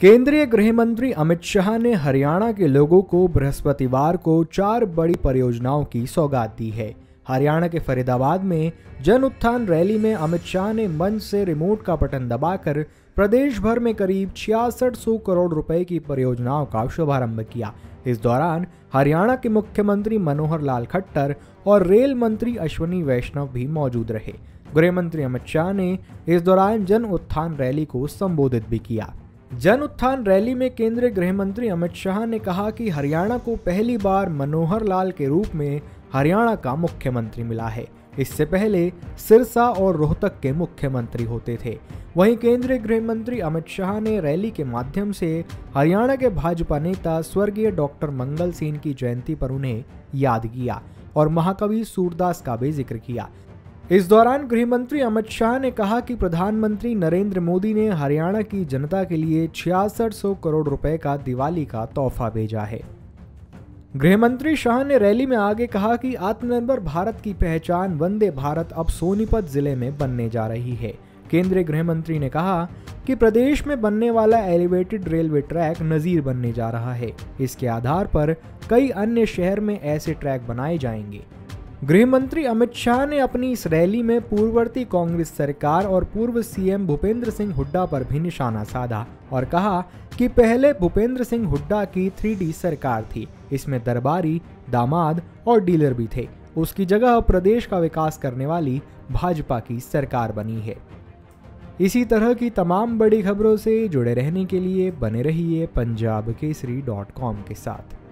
केंद्रीय गृह मंत्री अमित शाह ने हरियाणा के लोगों को बृहस्पतिवार को 4 बड़ी परियोजनाओं की सौगात दी है। हरियाणा के फरीदाबाद में जन उत्थान रैली में अमित शाह ने मंच से रिमोट का बटन दबाकर प्रदेश भर में करीब 6600 करोड़ रुपए की परियोजनाओं का शुभारंभ किया। इस दौरान हरियाणा के मुख्यमंत्री मनोहर लाल खट्टर और रेल मंत्री अश्विनी वैष्णव भी मौजूद रहे। गृह मंत्री अमित शाह ने इस दौरान जन उत्थान रैली को संबोधित भी किया। जन उत्थान रैली में केंद्रीय गृह मंत्री अमित शाह ने कहा कि हरियाणा को पहली बार मनोहर लाल के रूप में हरियाणा का मुख्यमंत्री मिला है। इससे पहले सिरसा और रोहतक के मुख्यमंत्री होते थे। वहीं केंद्रीय गृह मंत्री अमित शाह ने रैली के माध्यम से हरियाणा के भाजपा नेता स्वर्गीय डॉक्टर मंगल सिंह की जयंती पर उन्हें याद किया और महाकवि सूरदास का भी जिक्र किया। इस दौरान गृह मंत्री अमित शाह ने कहा कि प्रधानमंत्री नरेंद्र मोदी ने हरियाणा की जनता के लिए 6600 करोड़ रुपए का दिवाली का तोहफा भेजा है। गृह मंत्री शाह ने रैली में आगे कहा कि आत्मनिर्भर भारत की पहचान वंदे भारत अब सोनीपत जिले में बनने जा रही है। केंद्रीय गृह मंत्री ने कहा कि प्रदेश में बनने वाला एलिवेटेड रेलवे ट्रैक नजीर बनने जा रहा है। इसके आधार पर कई अन्य शहर में ऐसे ट्रैक बनाए जाएंगे। गृह मंत्री अमित शाह ने अपनी इस रैली में पूर्ववर्ती कांग्रेस सरकार और पूर्व सीएम भूपेंद्र सिंह हुड्डा पर भी निशाना साधा और कहा कि पहले भूपेंद्र सिंह हुड्डा की 3D सरकार थी। इसमें दरबारी, दामाद और डीलर भी थे। उसकी जगह प्रदेश का विकास करने वाली भाजपा की सरकार बनी है। इसी तरह की तमाम बड़ी खबरों से जुड़े रहने के लिए बने रहिए पंजाब केसरी.com के साथ।